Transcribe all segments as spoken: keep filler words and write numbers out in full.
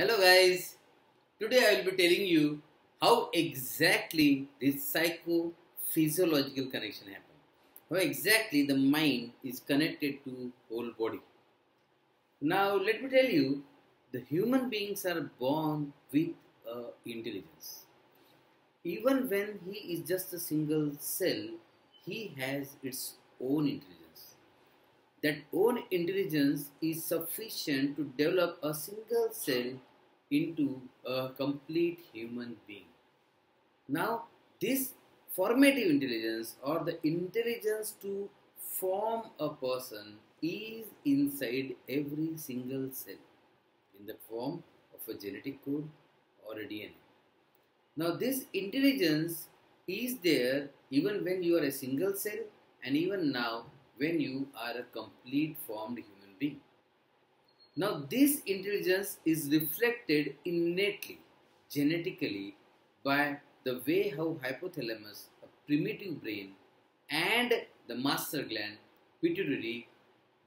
Hello guys, today I will be telling you how exactly this psychophysiological connection happens. How exactly the mind is connected to whole body. Now let me tell you, the human beings are born with uh, intelligence. Even when he is just a single cell, he has its own intelligence. That own intelligence is sufficient to develop a single cell into a complete human being. Now, this formative intelligence or the intelligence to form a person is inside every single cell in the form of a genetic code or a D N A. Now, this intelligence is there even when you are a single cell and even now when you are a complete formed human being. Now, this intelligence is reflected innately, genetically, by the way how hypothalamus, a primitive brain, and the master gland, pituitary,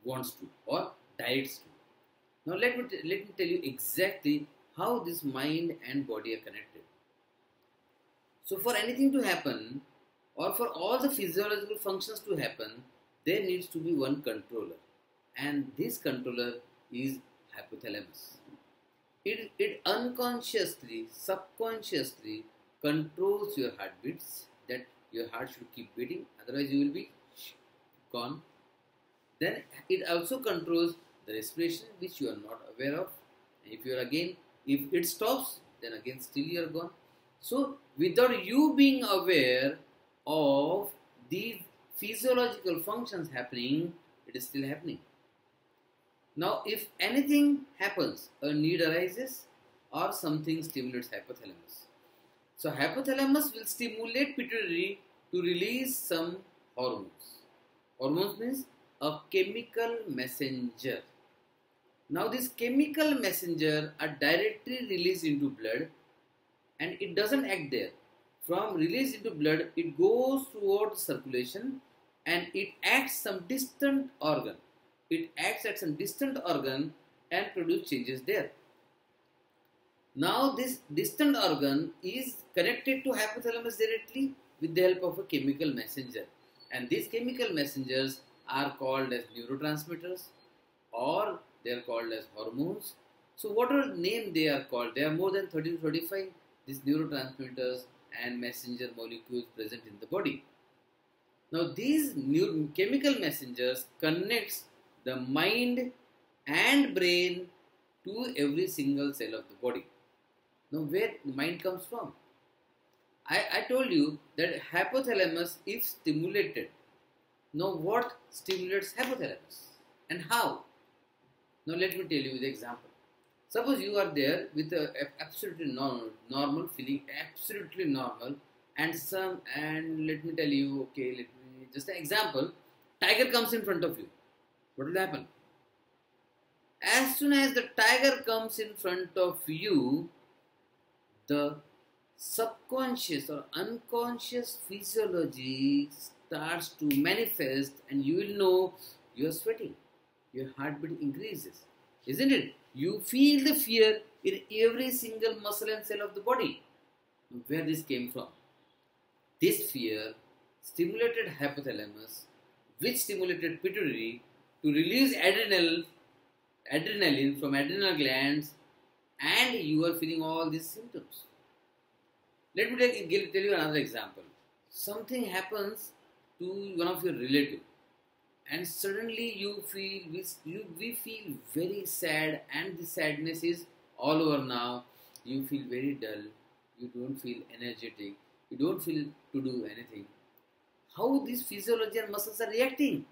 wants to or directs to. Now, let me, t let me tell you exactly how this mind and body are connected. So, for anything to happen or for all the physiological functions to happen, there needs to be one controller, and this controller is hypothalamus. It, it unconsciously, subconsciously controls your heartbeats, that your heart should keep beating, otherwise you will be gone. Then it also controls the respiration, which you are not aware of. And if you are again, if it stops, then again still you are gone. So without you being aware of these physiological functions happening, it is still happening. Now, if anything happens, a need arises or something stimulates hypothalamus. So hypothalamus will stimulate pituitary to release some hormones. Hormones means a chemical messenger. Now, this chemical messenger are directly released into blood, and it doesn't act there. From release into blood, it goes throughout circulation and it acts some distant organ. It acts at some distant organ and produces changes there. Now, this distant organ is connected to hypothalamus directly with the help of a chemical messenger. And these chemical messengers are called as neurotransmitters, or they are called as hormones. So whatever name they are called, there are more than thirty to thirty-five these neurotransmitters and messenger molecules present in the body. Now, these new chemical messengers connects the mind and brain to every single cell of the body. Now, where the mind comes from? I, I told you that hypothalamus is stimulated. Now, what stimulates hypothalamus and how? Now, let me tell you the example. Suppose you are there with a, a absolutely normal, normal feeling, absolutely normal, and some, and let me tell you, okay, let me, just an example, tiger comes in front of you. What will happen? As soon as the tiger comes in front of you, the subconscious or unconscious physiology starts to manifest, and you will know you are sweating, your heartbeat increases, isn't it? You feel the fear in every single muscle and cell of the body. Where this came from? This fear stimulated hypothalamus, which stimulated pituitary to release adrenal, adrenaline from adrenal glands, and you are feeling all these symptoms. Let me tell you another example. Something happens to one of your relatives, and suddenly you feel, we, you, we feel very sad, and the sadness is all over now. You feel very dull, you don't feel energetic, you don't feel to do anything. How these physiology and muscles are reacting?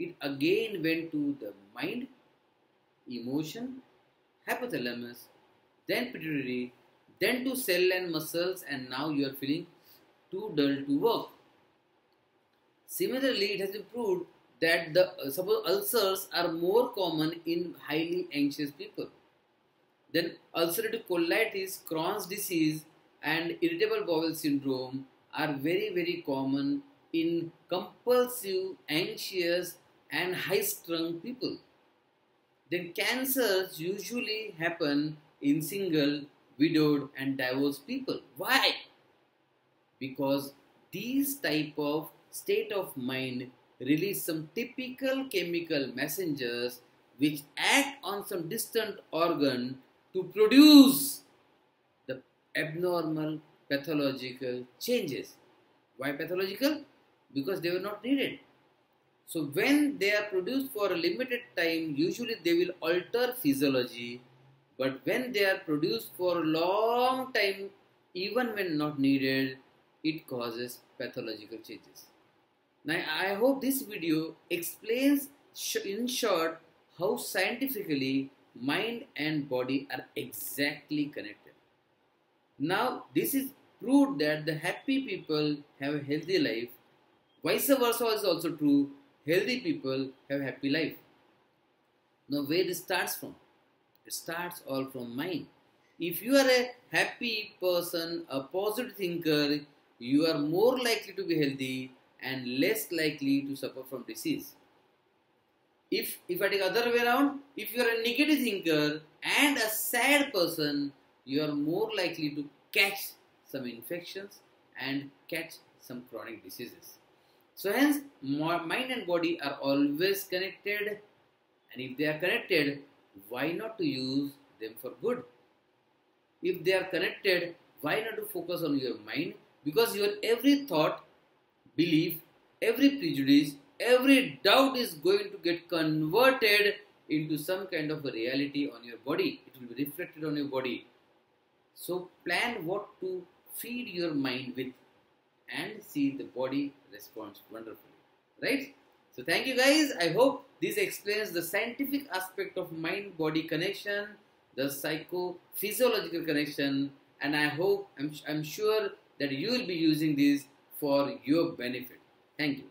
It again went to the mind, emotion, hypothalamus, then pituitary, then to cell and muscles, and now you are feeling too dull to work. Similarly, it has been proved that the uh, suppose ulcers are more common in highly anxious people. Then ulcerative colitis, Crohn's disease, and irritable bowel syndrome are very very common in compulsive, anxious, and high strung people. then cancers usually happen in single, widowed and divorced people. Why? Because these type of state of mind release some typical chemical messengers which act on some distant organ to produce the abnormal pathological changes. Why pathological? Because they were not needed. So when they are produced for a limited time, usually they will alter physiology. But when they are produced for a long time, even when not needed, it causes pathological changes. Now, I hope this video explains in short how scientifically mind and body are exactly connected. Now, this is proved that the happy people have a healthy life. Vice versa is also true. Healthy people have a happy life. Now, where this starts from? It starts all from mind. If you are a happy person, a positive thinker, you are more likely to be healthy and less likely to suffer from disease. If, if I take other way around, if you are a negative thinker and a sad person, you are more likely to catch some infections and catch some chronic diseases. So hence, mind and body are always connected, and if they are connected, why not to use them for good? If they are connected, why not to focus on your mind? Because your every thought, belief, every prejudice, every doubt is going to get converted into some kind of a reality on your body. It will be reflected on your body. So plan what to feed your mind with and see the body responds wonderfully. Right? So thank you guys. I hope this explains the scientific aspect of mind-body connection, the psychophysiological connection, and I hope, I'm, I'm sure that you will be using this for your benefit. Thank you.